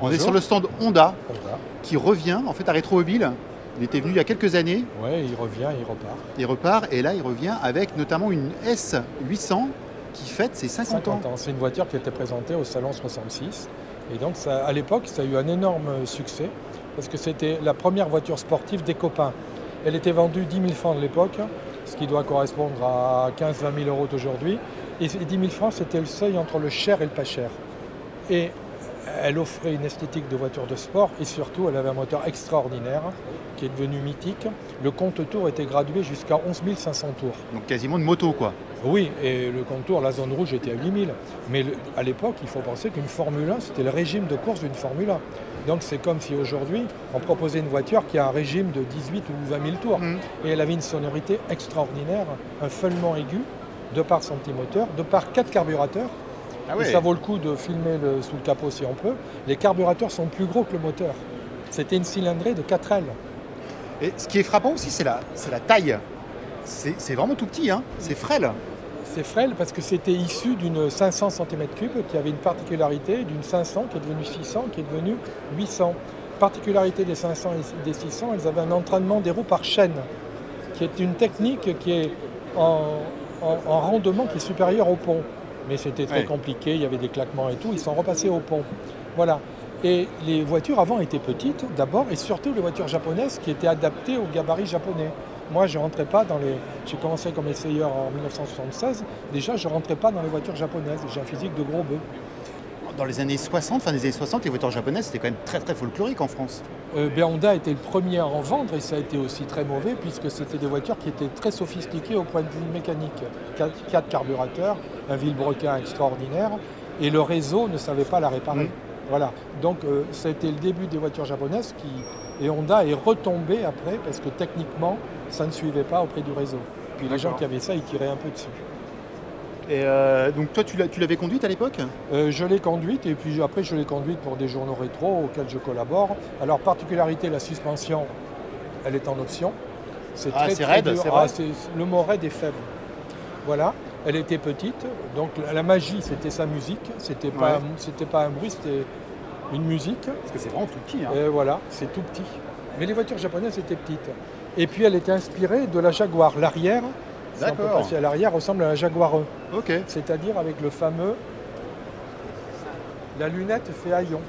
On est sur le stand Honda qui revient en fait à Rétromobile. Il était venu il y a quelques années. Oui, il revient et il repart. Il repart et là il revient avec notamment une S800 qui fête ses 50 ans. C'est une voiture qui était présentée au Salon 66. Et donc ça, à l'époque, ça a eu un énorme succès parce que c'était la première voiture sportive des copains. Elle était vendue 10 000 francs de l'époque, ce qui doit correspondre à 15-20 000 euros d'aujourd'hui. Et 10 000 francs, c'était le seuil entre le cher et le pas cher. Et elle offrait une esthétique de voiture de sport et surtout, elle avait un moteur extraordinaire qui est devenu mythique. Le compte tour était gradué jusqu'à 11 500 tours. Donc quasiment une moto, quoi. Oui, et le compte tour, la zone rouge était à 8 000. Mais à l'époque, il faut penser qu'une Formule 1, c'était le régime de course d'une Formule 1. Donc c'est comme si aujourd'hui, on proposait une voiture qui a un régime de 18 ou 20 000 tours. Et elle avait une sonorité extraordinaire, un feuillement aigu, de par son petit moteur, de par 4 carburateurs. Ah ouais. Et ça vaut le coup de filmer sous le capot si on peut. Les carburateurs sont plus gros que le moteur. C'était une cylindrée de 4 ailes. Et ce qui est frappant aussi, c'est la taille. C'est vraiment tout petit, hein. C'est frêle. C'est frêle parce que c'était issu d'une 500 cm3 qui avait une particularité d'une 500 qui est devenue 600 qui est devenue 800. Particularité des 500 et des 600, elles avaient un entraînement des roues par chaîne qui est une technique qui est en rendement qui est supérieur au pont. Mais c'était très compliqué, il y avait des claquements et tout, ils sont repassés au pont. Voilà. Et les voitures avant étaient petites d'abord et surtout les voitures japonaises qui étaient adaptées au gabarit japonais. Moi, je rentrais pas dans les... J'ai commencé comme essayeur en 1976. Déjà, je rentrais pas dans les voitures japonaises. J'ai un physique de gros bœuf. Dans les années 60, fin des années 60, les voitures japonaises, c'était quand même très, très folklorique en France. Honda était le premier à en vendre et ça a été aussi très mauvais puisque c'était des voitures qui étaient très sophistiquées au point de vue mécanique. 4 carburateurs, un vilebrequin extraordinaire et le réseau ne savait pas la réparer. Voilà. Donc, ça a été le début des voitures japonaises et Honda est retombé après parce que techniquement, ça ne suivait pas auprès du réseau. Puis les gens qui avaient ça, ils tiraient un peu dessus. Et donc toi, tu l'avais conduite à l'époque ? Je l'ai conduite et puis après, je l'ai conduite pour des journaux rétro auxquels je collabore. Alors, particularité, la suspension, elle est en option. C'est très raide, c'est vrai. Le mot raide est faible. Voilà. Elle était petite, donc la magie, c'était sa musique. C'était pas un bruit, c'était une musique. Parce que c'est vraiment tout petit. Hein. Et voilà, c'est tout petit. Mais les voitures japonaises étaient petites. Et puis elle était inspirée de la Jaguar. L'arrière, l'arrière ressemble à la Jaguar E. Okay. C'est-à-dire avec le fameux... La lunette fait haillon.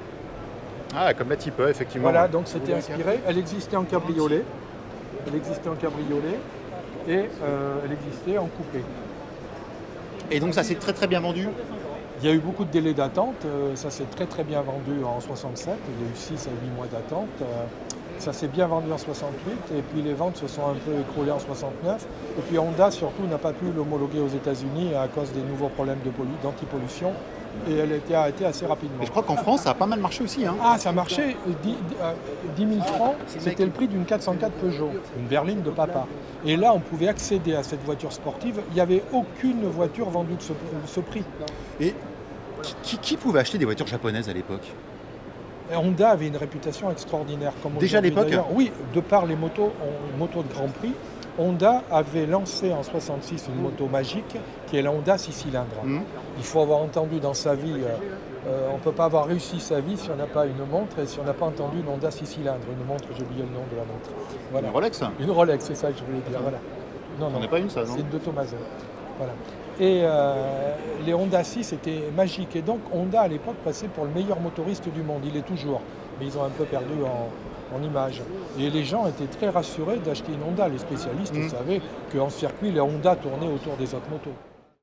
Ah, comme la type E, effectivement. Voilà, donc c'était inspiré. Elle existait en cabriolet. Elle existait en cabriolet. Et elle existait en coupé. Et donc ça s'est très très bien vendu. Il y a eu beaucoup de délais d'attente. Ça s'est très très bien vendu en 67. Il y a eu 6 à 8 mois d'attente. Ça s'est bien vendu en 68 et puis les ventes se sont un peu écroulées en 69. Et puis Honda surtout n'a pas pu l'homologuer aux États-Unis à cause des nouveaux problèmes d'antipollution et elle a été arrêtée assez rapidement. Et je crois qu'en France ça a pas mal marché aussi. Hein. Ah, ça a marché. 10 000 francs, c'était le prix d'une 404 Peugeot, une berline de papa. Et là on pouvait accéder à cette voiture sportive. Il n'y avait aucune voiture vendue de ce prix. Et qui pouvait acheter des voitures japonaises à l'époque ? Honda avait une réputation extraordinaire. Déjà à l'époque ? Oui, de par les motos de Grand Prix, Honda avait lancé en 1966 une moto magique qui est la Honda 6 cylindres. Il faut avoir entendu dans sa vie, on ne peut pas avoir réussi sa vie si on n'a pas une montre et si on n'a pas entendu une Honda 6 cylindres. Une montre, j'ai oublié le nom de la montre. Voilà. Une Rolex ? Une Rolex, c'est ça que je voulais dire. Voilà. Non, non, on n'est pas une ça, non ? C'est une de Thomas. Voilà. Et les Honda 6 étaient magiques. Et donc Honda à l'époque passait pour le meilleur motoriste du monde. Il est toujours, mais ils ont un peu perdu en image. Et les gens étaient très rassurés d'acheter une Honda. Les spécialistes savaient qu'en circuit, les Honda tournaient autour des autres motos.